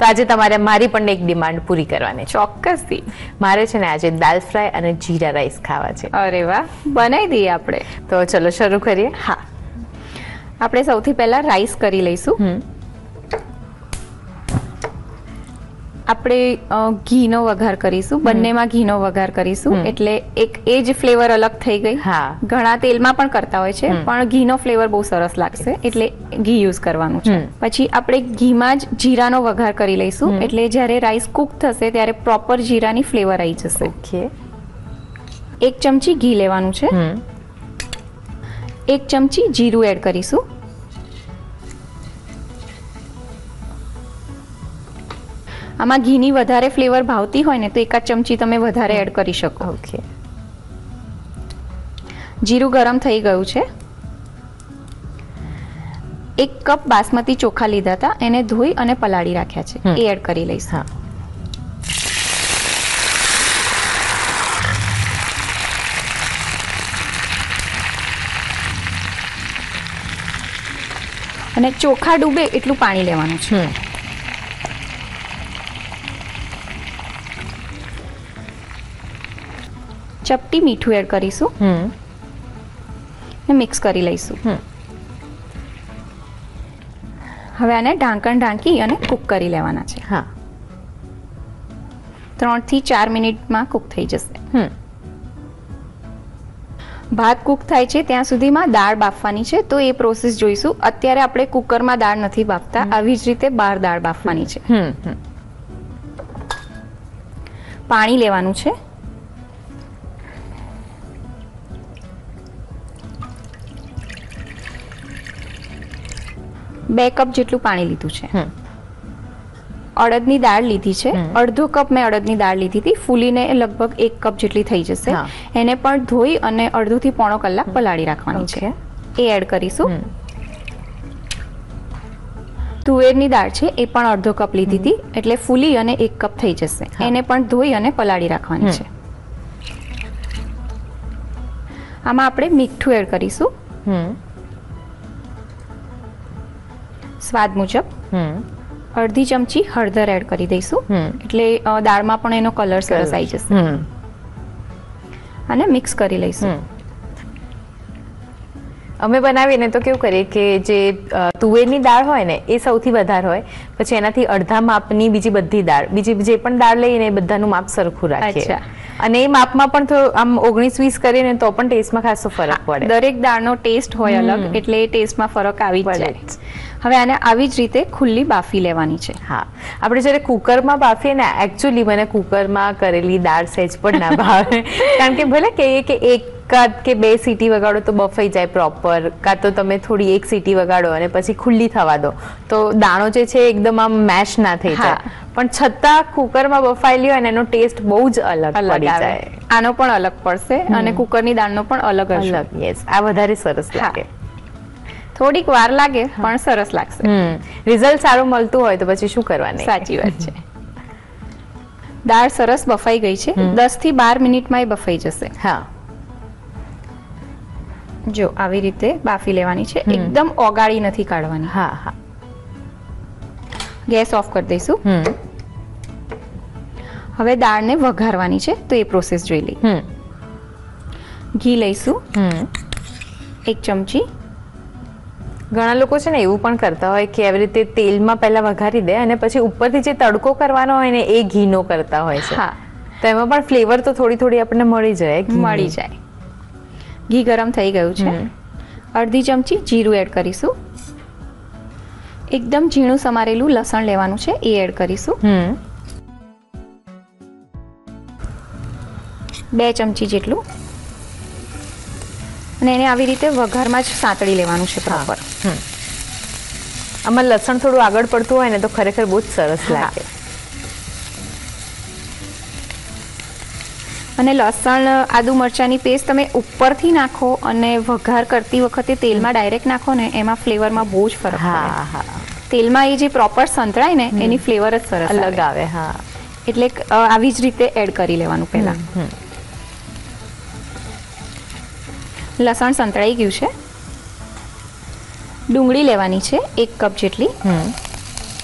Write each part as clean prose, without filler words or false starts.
तो आज तमारे मारी पण एक डिमांड पूरी करवानी चोक्कस थी। मारे छे ने आज दाल फ्राय अने जीरा राइस खावा छे। अरे वाह, बनाई दी आपणे। तो चलो शुरू करिए। हाँ, आपणे सौथी पहेला राइस करी लईशु। आपणे घीनो वघार करीशु, बन्नेमां घीनो वघार करीशु एटले एक एज फ्लेवर अलग थई गई। हाँ, घणा तेलमां पण करता होय छे पण घीनो फ्लेवर बहुत सरस लागशे एटले घी यूज करवानुं छे। पछी आपणे घीमां ज जीरानो वघार करी लईशु एटले ज्यारे राइस कूक थशे त्यारे प्रोपर जीरानी फ्लेवर आई जशे। ओके, एक चमची घी लेवानुं छे, एक चमची जीरुं एड करीशु। आमा घीनी वधारे फ्लेवर भावती होय ने तो एकाद चमची तमे वधारे एड करी शको। ओके, जीरुं गरम थई गयुं छे। एक कप बासमती चोखा लीधा था, एने धोई अने पलाड़ी राख्या छे, ए एड करी लईश। हाँ, अने चोखा डूबे एटलुं पाणी लेवानुं छे। चपटी मीठू एड करीशु ने मिक्स करी लईशु। हवे आने ढांकण ढांकी अने कूक करी लेवाना छे। हाँ, 3 થી 4 मिनिट मां कूक थई जशे। भात कूक थाय छे त्यां सुधी मां दाळ बाफवानी छे, तो ए प्रोसेस जोईशु। अत्यारे आपणे कुकर मां दाळ नथी बाफता, आवी ज रीते बाहर दाळ बाफवानी छे। पाणी लेवानुं छे। कप जेटलू पानी लीधु छे। अड़दनी दाळ लीधी छे, अर्धो कप मैं अड़दनी दाळ लीधी थी, फूलीने लगभग 1 कप जेटली थई जशे। एने पण धोई अने अर्धो थी पौणो कलाक पलाळी राखवानी छे, ए एड करीशु। तुवेरनी दाळ छे, ए पण अर्धो कप लीधी थी एटले फूली अने 1 कप थई जशे। एने पण धोई अने पलाळी राखवानी छे। आमां आपणे मीठुं एड करीशु स्वाद मुजब। अर्धी चमची हळदर एड करी दईशु એટલે દાળમાં પણ એનો કલર સરસ આવી જશે અને મિક્સ કરી લઈશું। અમે બનાવીને તો કેવું કરીએ કે જે તુવેરની દાળ હોય ને એ સૌથી વધારે હોય, પછી એનાથી અડધા માપની બીજી બધી દાળ, બીજી જે પણ દાળ લઈએ ને બધાનું માપ સરખું રાખીએ। અને એ માપમાં પણ તો આમ 19-20 કરીને તો પણ ટેસ્ટમાં ખાસો ફરક પડે। દરેક દાળનો ટેસ્ટ હોય અલગ એટલે એ ટેસ્ટમાં ફરક આવી જાય। હવે આને આવી જ રીતે ખુલ્લી બાફી લેવાની છે। હા, આપણે જ્યારે કુકરમાં બાફીએ ને, એકચ્યુઅલી મને કુકરમાં કરેલી દાળ સેજ પણ ના ભાવે, કારણ કે ભલે કહીએ કે 1 કે 2 સીટી વગાડો તો બફાઈ જાય પ્રોપર, કાં તો તમે થોડી 1 સીટી વગાડો અને પછી ખુલ્લી થવા દો તો દાણો જે છે એકદમ આમ મેશ ના થઈ જાય, પણ છતાં કુકરમાં બફાયેલી હોય અને એનો ટેસ્ટ બહુ જ અલગ પડી જાય। આનો પણ અલગ પડશે અને કુકરની દાળનો પણ અલગ અલગ। યસ, આ વધારે સરસ લાગે। થોડીક વાર લાગે પણ સરસ લાગશે। રિઝલ્ટ સારું મળતું હોય તો પછી શું કરવાનું? સાચી વાત છે। દાળ સરસ બફાઈ ગઈ છે, 10 થી 12 મિનિટમાં એ બફાઈ જશે। હા, જો આવી રીતે બાફી લેવાની છે, એકદમ ઓગાળી નથી કાઢવાની। હા હા, ગેસ ઓફ કરી દઈશું। હવે દાળને વઘારવાની છે તો એ પ્રોસેસ જોઈ લઈએ। ઘી લઈશું 1 ચમચી। ઘણા લોકો છે ને એવું પણ કરતા હોય કે આવી રીતે તેલમાં પહેલા વઘારી દે અને પછી ઉપરથી જે તડકો કરવાનો હોય ને એ ઘીનો કરતા હોય છે। હા, તો એમાં પણ ફ્લેવર તો થોડી થોડી આપણને મળી જાય। ઘી ગરમ થઈ ગયું છે, અડધી ચમચી જીરું એડ કરીશું, એકદમ ઝીણું સમારેલું લસણ લેવાનું છે એ એડ કરીશું, 2 ચમચી જેટલું, અને એને આવી રીતે વઘારમાં જ સાંતળી લેવાનું છે પ્રોપર। આમાં લસણ થોડું આગળ પડતું હોય ને તો ખરેખર બહુ જ સરસ લાગે। અને લસણ આદુ મરચાની પેસ્ટ તમે ઉપરથી નાખો અને વઘાર કરતી વખતે તેલમાં ડાયરેક્ટ નાખો ને એમાં ફ્લેવરમાં બહુ જ ફરક પડે। હા, તેલમાં એ જે પ્રોપર સંતળાય ને એની ફ્લેવર જ સરસ અલગ આવે। હા, એટલે આવી જ રીતે એડ કરી લેવાનું પહેલા। લસણ સંતળાઈ ગયું છે, ડુંગળી લેવાની છે 1 કપ જેટલી,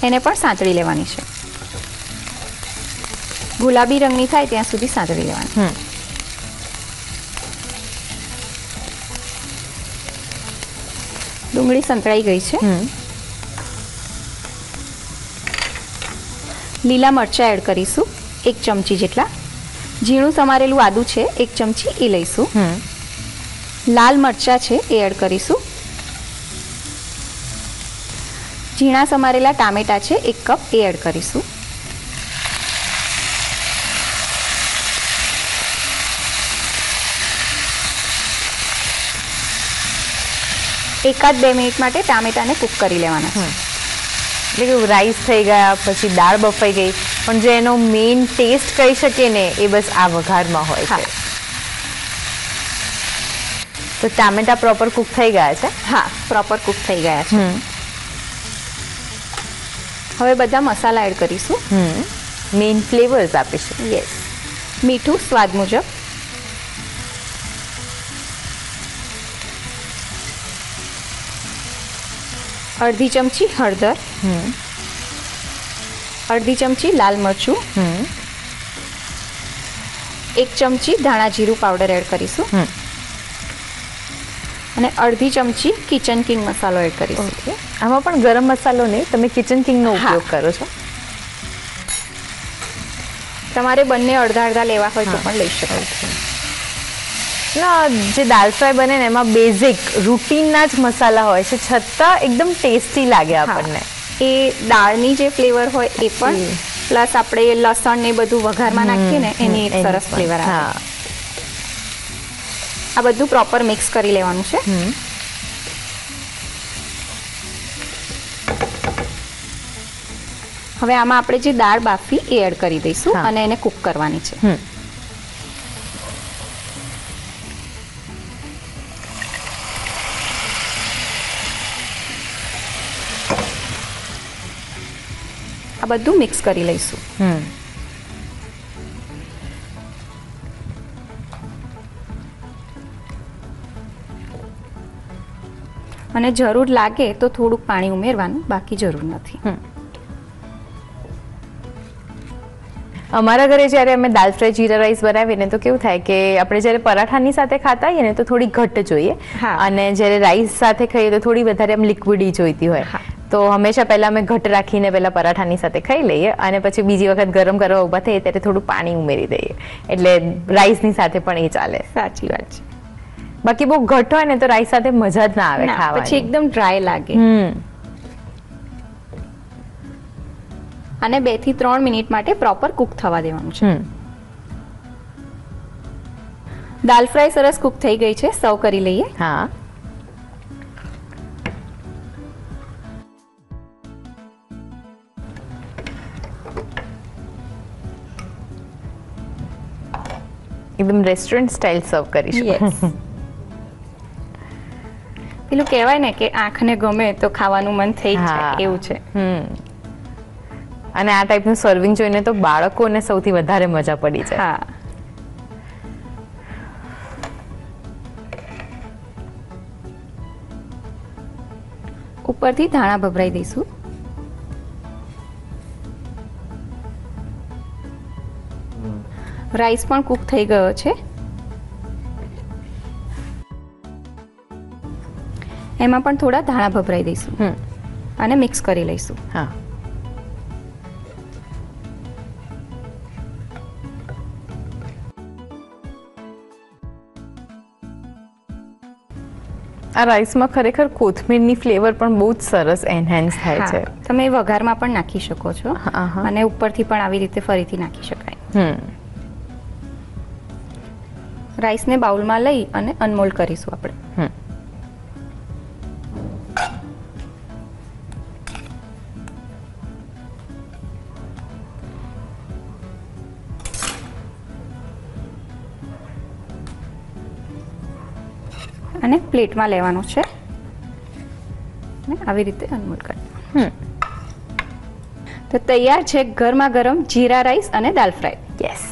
એને પણ સાંતળી લેવાની છે। ગુલાબી રંગની થાય ત્યાં સુધી સાંતળી લેવાની. ડુંગળી સંતળાઈ ગઈ છે. લીલા મરચાં એડ કરીશું 1 ચમચી જેટલા. ઝીણું સમારેલું આદુ છે 1 ચમચી એ લઈશું. લાલ મરચાં છે એ એડ કરીશું. ઝીણા સમારેલા ટામેટા છે 1 કપ એ એડ કરીશું. एकाद 2 मिनिट माटे टामेटाने कूक करी लेवाना छे. એટલે રાઈસ થઈ ગયા પછી દાળ બફાઈ ગઈ પણ જે એનો મેઈન ટેસ્ટ કહી શકે ને એ બસ આ વઘારમાં હોય છે. તો ટામેટા પ્રોપર કૂક થઈ ગયા છે. હા, પ્રોપર કૂક થઈ ગયા છે. હવે બધા મસાલા એડ કરીશું. મેઈન ફ્લેવર્સ આપીશું. યસ, મીઠું સ્વાદ મુજબ, अर्धी चमची हळदर, अर्धी चमची लाल मरचू, 1 चमची धाणा जीरु पाउडर एड करीशु अने अर्धी चमची किचन किंग मसालो एड करीशु. आमां पण गरम मसालो ने तमे किचन किंग नो उपयोग करो छो. तमारे बन्ने अर्धा अर्धा लेवा होय तो पण लई शको छो. જે દાલ ફ્રાય બને ને એમાં બેઝિક રૂટીનના જ મસાલા હોય છે છતાં એકદમ ટેસ્ટી લાગે આપણને. એ દાળની જે ફ્લેવર હોય એ પણ પ્લસ આપણે લસણ ને બધું વઘારમાં નાખીએ ને એની એક સરસ ફ્લેવર આવે. આ બધું પ્રોપર મિક્સ કરી લેવાનું છે. હવે આમાં આપણે જે દાળ બાફી એ એડ કરી દઈશું અને એને કૂક કરવાની છે. બધું મિક્સ કરી લઈશું. અને જરૂર લાગે તો થોડુંક પાણી ઉમેરવાનું, બાકી જરૂર નથી. અમારા ઘરે જ્યારે અમે દાલ ફ્રાય જીરા રાઈસ બનાવીએ ને તો કેવું થાય કે આપણે જ્યારે પરાઠાની સાથે ખાતા હોઈએ ને તો થોડી ઘટ્ટ જોઈએ અને જ્યારે રાઈસ સાથે ખાઈએ તો થોડી વધારે આમ લિક્વિડી જોઈતી હોય. તો હંમેશા પહેલા અમે ઘટ રાખીને પહેલા પરાઠાની સાથે ખાઈ લઈએ અને પછી બીજી વખત ગરમ કરવા ઊભા થઈએ ત્યારે થોડું પાણી ઉમેરી દઈએ એટલે રાઈસની સાથે પણ એ ચાલે. સાચી વાત છે. બાકી બહુ ઘટ્ટ હોય ને તો રાઈસ સાથે મજા જ ના આવે ખાવાની, પછી એકદમ ડ્રાય લાગે. અને 2 થી 3 મિનિટ માટે પ્રોપર કુક થવા દેવાનું છે. દાલ ફ્રાય સરસ કુક થઈ ગઈ છે. સર્વ કરી લઈએ. હા, એકદમ રેસ્ટોરન્ટ સ્ટાઇલ સર્વ કરીશું. પેલું કહેવાય ને કે આંખને ગમે તો ખાવાનું મન થઈ જાય એવું છે. અને આ ટાઈપનું સર્વિંગ જોઈને તો બાળકોને સૌથી વધારે મજા પડી જાય. હા, ઉપરથી ધાણા ભભરાઈ દઈશું. રાઈસ પણ કૂક થઈ ગયો છે. એમાં પણ થોડા ધાણા ભભરાઈ દઈશું અને મિક્સ કરી લઈશું. હા, આ રાઈસમાં ખરેખર કોથમીરની ફ્લેવર પણ બહુ જ સરસ એન્હાન્સ થાય છે. તમે વઘારમાં પણ નાખી શકો છો અને ઉપરથી પણ આવી રીતે ફરીથી નાખી શકાય. રાઈસને બાઉલમાં લઈ અને અનમોલ કરીશું આપણે. અને પ્લેટમાં લેવાનો છે અને આવી રીતે અનમોલ કરવાનું. તો તૈયાર છે ગરમા ગરમ જીરા રાઈસ અને દાલ ફ્રાય. યસ.